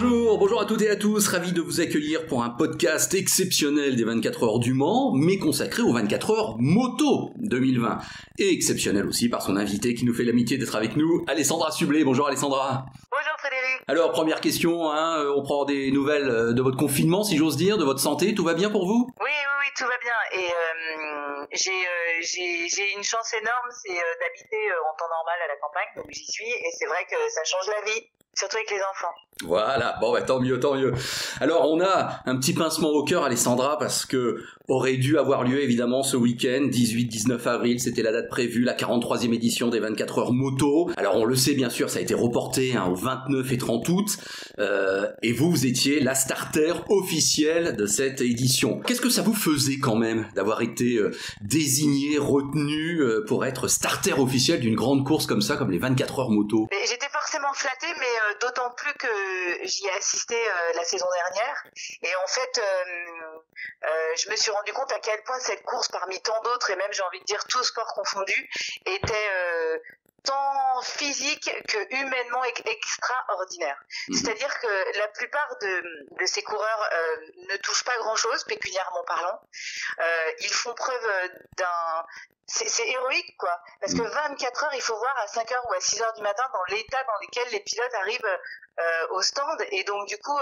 Bonjour à toutes et à tous, ravi de vous accueillir pour un podcast exceptionnel des 24 heures du Mans, mais consacré aux 24 heures moto 2020. Et exceptionnel aussi par son invité qui nous fait l'amitié d'être avec nous, Alessandra Sublet. Bonjour Alessandra. Bonjour Frédéric. Alors première question, on prend des nouvelles de votre confinement si j'ose dire, de votre santé, tout va bien pour vous ? Oui, tout va bien. Et j'ai une chance énorme, c'est d'habiter en temps normal à la campagne, donc j'y suis et c'est vrai que ça change la vie. Surtout avec les enfants. Voilà, bon bah tant mieux. Alors on a un petit pincement au cœur Alessandra parce que aurait dû avoir lieu évidemment ce week-end, 18-19 avril, c'était la date prévue, la 43e édition des 24 heures moto. Alors on le sait bien sûr, ça a été reporté au 29 et 30 août et vous étiez la starter officielle de cette édition. Qu'est-ce que ça vous faisait quand même d'avoir été désignée, retenue pour être starter officielle d'une grande course comme ça, comme les 24 heures moto? J'étais forcément flattée mais d'autant plus que j'y ai assisté la saison dernière et en fait je me suis rendu compte à quel point cette course parmi tant d'autres et même j'ai envie de dire tout sport confondu était tant physique que humainement extraordinaire. C'est-à-dire que la plupart de ces coureurs ne touchent pas grand-chose, pécuniairement parlant. Ils font preuve d'un... C'est héroïque, quoi. Parce que 24 heures, il faut voir à 5 heures ou à 6 heures du matin dans l'état dans lequel les pilotes arrivent au stand. Et donc, du coup,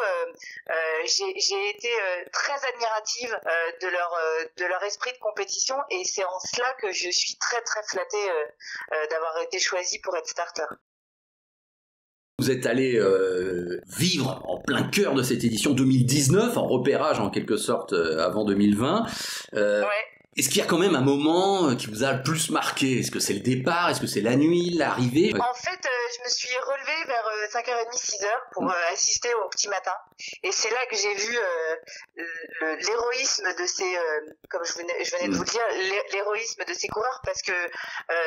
j'ai été très admirative de leur esprit de compétition. Et c'est en cela que je suis très, très flattée d'avoir été choisie pour être starter. Vous êtes allé vivre en plein cœur de cette édition 2019, en repérage en quelque sorte avant 2020. Ouais. Est-ce qu'il y a quand même un moment qui vous a le plus marqué? Est-ce que c'est le départ? Est-ce que c'est la nuit, l'arrivée? En fait, je me suis relevée vers 5h30, 6h pour assister au petit matin. Et c'est là que j'ai vu l'héroïsme de ces, comme je venais de vous le dire, l'héroïsme de ces coureurs parce que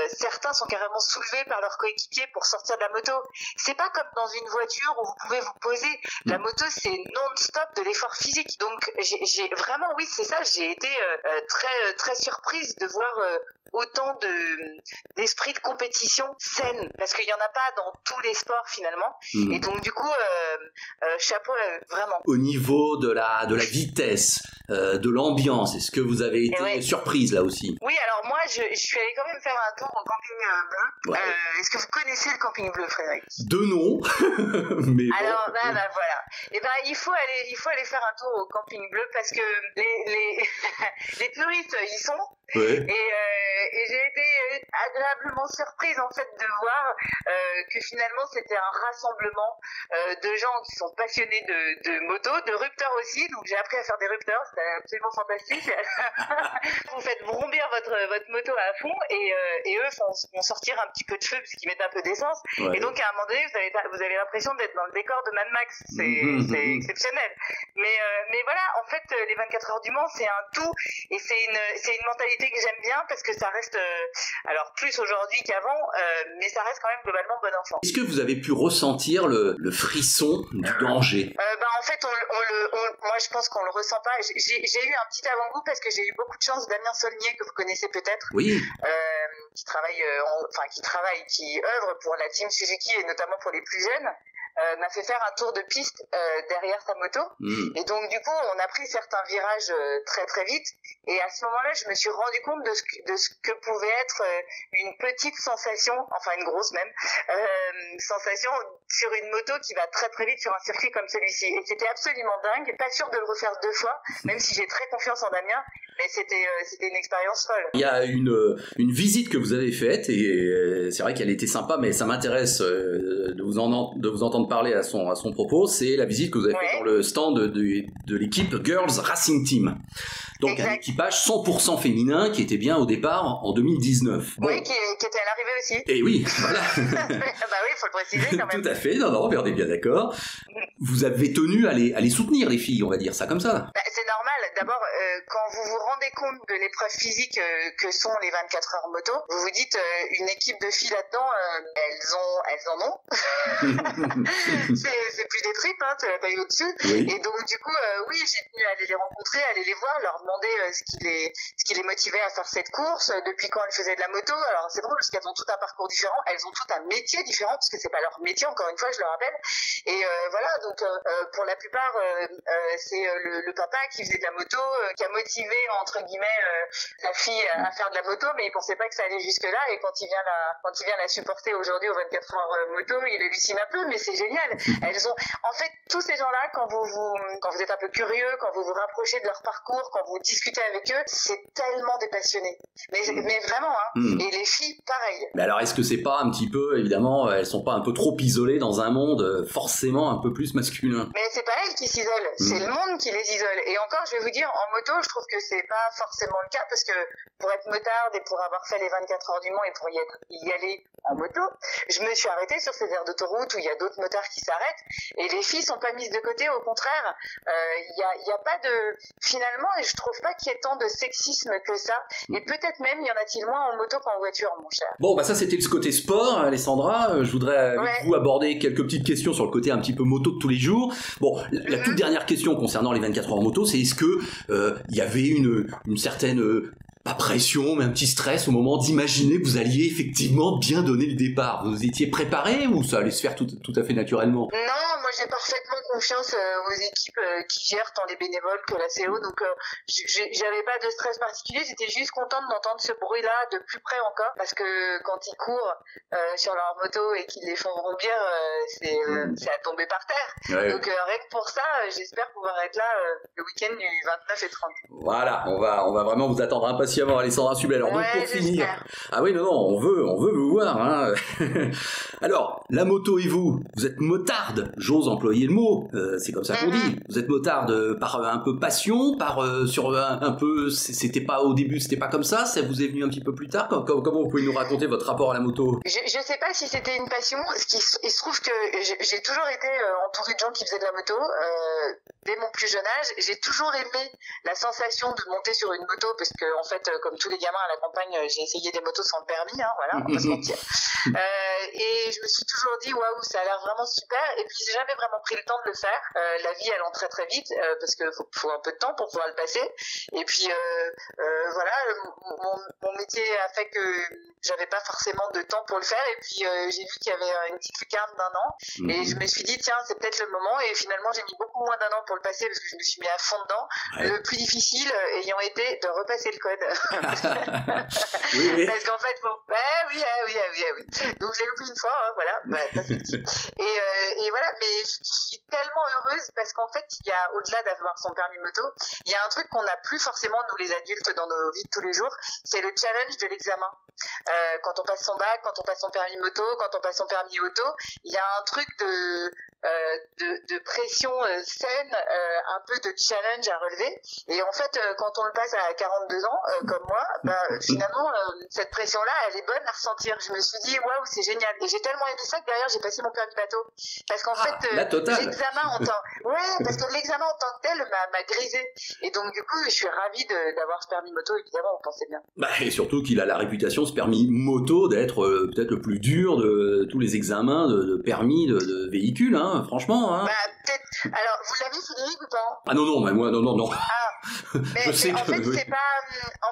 certains sont carrément soulevés par leurs coéquipiers pour sortir de la moto. C'est pas comme dans une voiture où vous pouvez vous poser. La moto, c'est non-stop de l'effort physique. Donc, j'ai vraiment, oui, c'est ça, j'ai été très surprise de voir autant d'esprit de compétition saine, parce qu'il n'y en a pas dans tous les sports finalement, et donc du coup, chapeau vraiment. Au niveau de la vitesse, de l'ambiance, est-ce que vous avez été surprise là aussi? Oui, alors moi je suis allée quand même faire un tour au camping bleu, est-ce que vous connaissez le camping bleu Frédéric? De nom, mais alors bon, voilà, et ben il faut aller faire un tour au camping bleu parce que les puristes y sont, et j'ai été agréablement surprise en fait de voir que finalement c'était un rassemblement de gens qui sont passionnés de moto, de rupteurs aussi, donc j'ai appris à faire des rupteurs, c'était absolument fantastique. Vous faites brombir votre moto à fond et eux vont sortir un petit peu de feu parce qu'ils mettent un peu d'essence, et donc à un moment donné vous avez l'impression d'être dans le décor de Mad Max, c'est exceptionnel, mais voilà, en fait les 24 heures du Mans c'est un tout et c'est une mentalité que j'aime bien parce que ça reste, alors plus aujourd'hui qu'avant, mais ça reste quand même globalement bon enfant. Est-ce que vous avez pu ressentir le frisson du danger? En fait, moi je pense qu'on le ressent pas. J'ai eu un petit avant-goût parce que j'ai eu beaucoup de chance. Damien Solnier, que vous connaissez peut-être, qui œuvre pour la team Suzuki et notamment pour les plus jeunes, m'a fait faire un tour de piste derrière sa moto, et donc du coup on a pris certains virages très très vite, et à ce moment-là je me suis rendu compte de ce que pouvait être une petite sensation, enfin une grosse même, sensation sur une moto qui va très très vite sur un circuit comme celui-ci, et c'était absolument dingue, pas sûr de le refaire deux fois, même si j'ai très confiance en Damien, mais c'était une expérience folle. Il y a une visite que vous avez faite, et c'est vrai qu'elle était sympa, mais ça m'intéresse de vous entendre parler à son propos, c'est la visite que vous avez faite dans le stand de l'équipe Girls Racing Team. Donc un équipage 100% féminin qui était bien au départ en 2019. Bon. Oui, qui était à l'arrivée aussi. Et oui, voilà. Bah oui, il faut le préciser quand même. Tout à fait, non, on est bien d'accord. Vous avez tenu à les soutenir les filles, on va dire ça comme ça. Bah, c'est normal. D'abord, quand vous vous rendez compte de l'épreuve physique que sont les 24 heures moto, vous vous dites une équipe de filles là-dedans, elles en ont. C'est plus des tripes, hein, tu as la taille au-dessus. Oui. Et donc, du coup, oui, j'ai tenu à aller les rencontrer, à aller les voir, leur demander ce qui les motivait à faire cette course, depuis quand elles faisaient de la moto. Alors, c'est drôle parce qu'elles ont tout un parcours différent, elles ont tout un métier différent, parce que c'est pas leur métier, encore une fois, je le rappelle. Et voilà, donc, pour la plupart, c'est le papa qui faisait de la moto, qui a motivé, entre guillemets, la fille à faire de la moto, mais il pensait pas que ça allait jusque-là. Et quand il vient la supporter aujourd'hui aux 24 heures moto, il hallucine un peu, mais c'est génial. Elles ont, en fait, tous ces gens-là, quand vous êtes un peu curieux, quand vous vous rapprochez de leur parcours, quand vous discutez avec eux, c'est tellement des passionnés. Mais vraiment, hein. Et les filles, pareil. Mais alors, est-ce que c'est pas un petit peu, évidemment, elles sont pas un peu trop isolées dans un monde forcément un peu plus masculin? Mais c'est pas elles qui s'isolent, c'est le monde qui les isole. Et encore, je vais vous dire, en moto, je trouve que c'est pas forcément le cas, parce que pour être motarde et pour avoir fait les 24 heures du Mans et pour y aller en moto, je me suis arrêtée sur ces aires d'autoroute où il y a d'autres motards qui s'arrêtent, et les filles sont pas mises de côté, au contraire. Il y a pas de... Finalement, je trouve pas qu'il y ait tant de sexisme que ça, et peut-être même il y en a-t-il moins en moto qu'en voiture, mon cher. Bon, bah ça c'était le côté sport, Alessandra. Je voudrais avec vous aborder quelques petites questions sur le côté un petit peu moto de tous les jours. Bon, la toute dernière question concernant les 24 heures moto, c'est est-ce que il y avait une certaine... pas pression, mais un petit stress au moment d'imaginer que vous alliez effectivement bien donner le départ. Vous étiez préparé ou ça allait se faire tout à fait naturellement? Non, moi j'ai parfaitement confiance aux équipes qui gèrent tant les bénévoles que la CO, donc j'avais pas de stress particulier, j'étais juste contente d'entendre ce bruit-là de plus près encore, parce que quand ils courent sur leur moto et qu'ils les font rompir, c'est à tomber par terre. Ouais. Donc rien que pour ça, j'espère pouvoir être là le week-end du 29 et 30. Voilà, on va vraiment vous attendre impatiemment. Alessandra Sublet. Alors, donc, pour finir, ah oui, non, on veut vous voir, hein. Alors, la moto et vous êtes motarde, j'ose employer le mot, c'est comme ça qu'on dit. Vous êtes motarde par un peu passion, par sur un peu, c'était pas au début, c'était pas comme ça, ça vous est venu un petit peu plus tard. Comment vous pouvez nous raconter votre rapport à la moto? Je sais pas si c'était une passion, il se trouve que j'ai toujours été entourée de gens qui faisaient de la moto. Dès mon plus jeune âge, j'ai toujours aimé la sensation de monter sur une moto, parce que en fait, comme tous les gamins à la campagne, j'ai essayé des motos sans permis, hein, voilà, on va se mentir. Et je me suis toujours dit, waouh, ça a l'air vraiment super. Et puis, j'ai jamais vraiment pris le temps de le faire. La vie allant très très vite, parce qu'il faut un peu de temps pour pouvoir le passer. Et puis, voilà, mon métier a fait que j'avais pas forcément de temps pour le faire. Et puis, j'ai vu qu'il y avait une petite lucarne d'1 an. Et je me suis dit, tiens, c'est peut-être le moment. Et finalement, j'ai mis beaucoup moins d'1 an pour le passer, parce que je me suis mis à fond dedans. Ouais. Le plus difficile ayant été de repasser le code. Parce qu'en fait, bon, oui. Donc je l'ai loupé une fois, hein, voilà, ça c'est petit. Et voilà, mais je suis tellement heureuse parce qu'en fait, il y a, au-delà d'avoir son permis moto, il y a un truc qu'on n'a plus forcément, nous les adultes, dans nos vies de tous les jours, c'est le challenge de l'examen. Quand on passe son bac, quand on passe son permis moto, quand on passe son permis auto, il y a un truc de pression saine, un peu de challenge à relever. Et en fait, quand on le passe à 42 ans, comme moi, finalement, cette pression-là, elle est bonne à ressentir. Je me suis dit, waouh, c'est génial. Et j'ai tellement aimé ça que derrière, j'ai passé mon permis bateau. Parce qu'en fait, l'examen en tant que tel m'a grisé. Et donc, du coup, je suis ravie d'avoir ce permis moto, évidemment, on pensait bien. Bah, et surtout qu'il a la réputation, ce permis moto, d'être peut-être le plus dur de tous les examens de permis de véhicule, hein, franchement. Hein. Bah, peut-être. Alors, vous l'avez, Frédéric, ou pas? Ah non, non, mais moi, non. Ah, en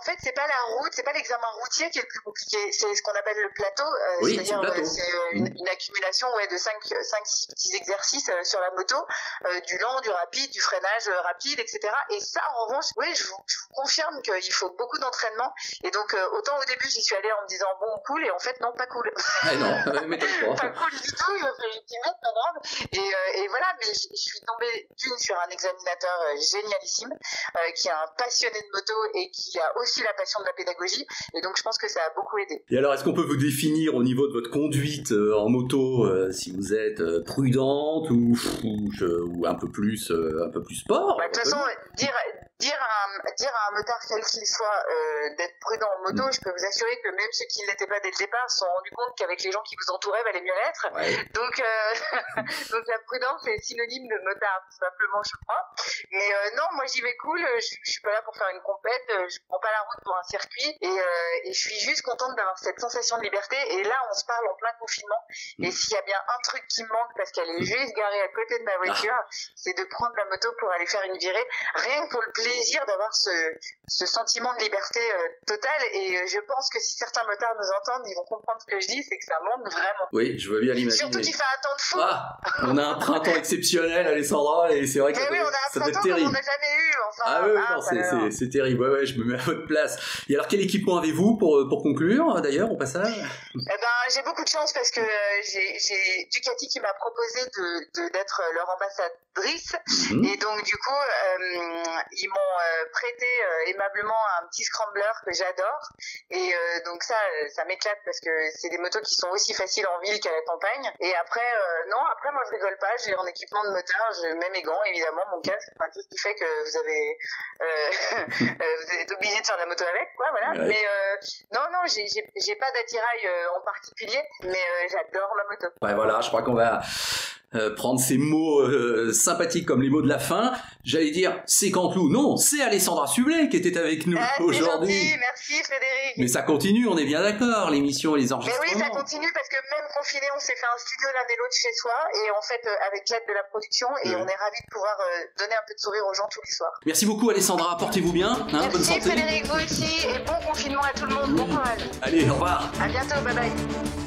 fait, c'est pas la route, c'est pas l'examen routier qui est le plus compliqué, c'est ce qu'on appelle le plateau, c'est-à-dire une accumulation de 5-6 petits exercices sur la moto, du lent, du rapide, du freinage rapide, etc. Et ça, en revanche, oui, je vous confirme qu'il faut beaucoup d'entraînement, et donc autant au début j'y suis allée en me disant bon, cool, et en fait non, pas cool. Ah non, mais pas cool du tout, et voilà, mais je suis tombée sur un examinateur génialissime, qui est un passionné de moto et qui a aussi la passion de la pédagogie, et donc je pense que ça a beaucoup aidé. Et alors, est-ce qu'on peut vous définir au niveau de votre conduite en moto, si vous êtes prudente ou un peu plus sport? De toute façon, dire Dire à un motard quel qu'il soit d'être prudent en moto, je peux vous assurer que même ceux qui ne l'étaient pas dès le départ se sont rendus compte qu'avec les gens qui vous entouraient, valait mieux l'être. Ouais. Donc la prudence est synonyme de motard, tout simplement, je crois. Mais non, moi j'y vais cool, je suis pas là pour faire une compète, je prends pas la route pour un circuit, et je suis juste contente d'avoir cette sensation de liberté. Et là, on se parle en plein confinement. Et s'il y a bien un truc qui me manque parce qu'elle est juste garée à côté de ma voiture, c'est de prendre la moto pour aller faire une virée, rien que pour le plaisir d'avoir ce sentiment de liberté totale. Et je pense que si certains motards nous entendent, ils vont comprendre ce que je dis, c'est que ça manque vraiment. Oui, je veux bien l'imaginer. Surtout qu'il fait un temps de fou. Ah, on a un printemps exceptionnel, Alessandra, et c'est vrai que oui, on a un printemps terrible. Comme on n'a jamais eu. Enfin, c'est terrible. Ouais, je me mets à votre place. Et alors, quel équipement avez-vous pour conclure, d'ailleurs, au passage? J'ai beaucoup de chance parce que j'ai Ducati qui m'a proposé d'être leur ambassadrice. Et donc, du coup, ils m'ont prêté aimablement un petit scrambler que j'adore. Et donc ça m'éclate parce que c'est des motos qui sont aussi faciles en ville qu'à la campagne. Et après, après moi je rigole pas, j'ai mon équipement de motard, j'ai même mes gants, évidemment, mon casque, enfin, tout ce qui fait que vous êtes obligé de faire de la moto avec, quoi, voilà. Ouais. Mais j'ai pas d'attirail en particulier, mais j'adore ma moto. Ouais, voilà, je crois qu'on va... prendre ces mots sympathiques comme les mots de la fin, j'allais dire c'est Canteloup, non, c'est Alessandra Sublet qui était avec nous aujourd'hui. Merci Frédéric. Mais ça continue, on est bien d'accord, l'émission et les enregistrements. Mais oui, ça continue parce que même confiné, on s'est fait un studio l'un et l'autre chez soi et en fait avec l'aide de la production et on est ravis de pouvoir donner un peu de sourire aux gens tous les soirs. Merci beaucoup Alessandra, portez-vous bien. Merci bonne santé. Frédéric, vous aussi et bon confinement à tout le monde, bon courage. Allez, au revoir. À bientôt, bye bye.